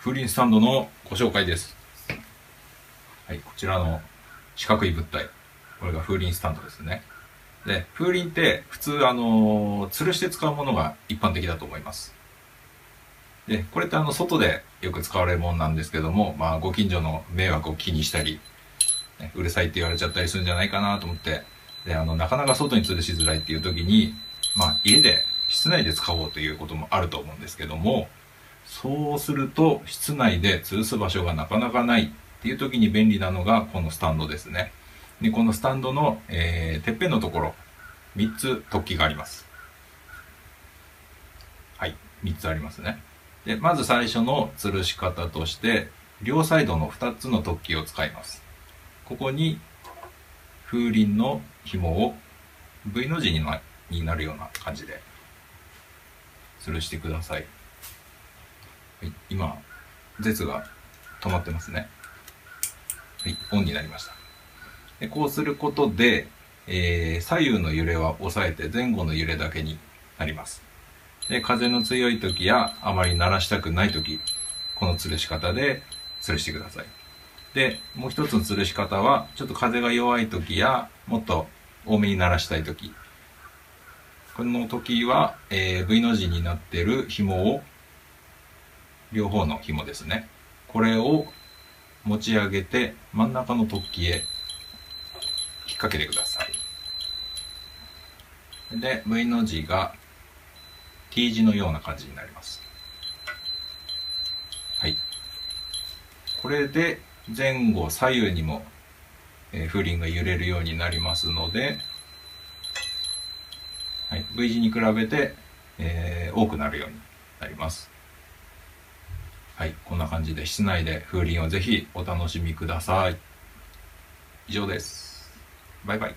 風鈴スタンドのご紹介です。はい、こちらの四角い物体。これが風鈴スタンドですね。で、風鈴って普通、吊るして使うものが一般的だと思います。で、これって外でよく使われるものなんですけども、まあ、ご近所の迷惑を気にしたり、ね、うるさいって言われちゃったりするんじゃないかなと思って、で、なかなか外に吊るしづらいっていう時に、まあ、家で、室内で使おうということもあると思うんですけども、そうすると、室内で吊るす場所がなかなかないっていう時に便利なのが、このスタンドですね。で、このスタンドの、てっぺんのところ、3つ突起があります。はい、3つありますね。で、まず最初の吊るし方として、両サイドの2つの突起を使います。ここに、風鈴の紐を V の字になるような感じで、吊るしてください。はい、今、舌が止まってますね。はい、オンになりました。で、こうすることで、左右の揺れは抑えて前後の揺れだけになります。で、風の強い時やあまり鳴らしたくない時、この吊るし方で吊るしてください。で、もう一つの吊るし方は、ちょっと風が弱い時や、もっと多めに鳴らしたい時。この時は、V の字になっている紐を、両方の紐ですね。これを持ち上げて真ん中の突起へ引っ掛けてください。で、V の字が T 字のような感じになります。はい。これで前後左右にも風鈴が揺れるようになりますので、はい、V 字に比べて、多くなるようになります。はい、こんな感じで室内で風鈴をぜひお楽しみください。以上です。バイバイ。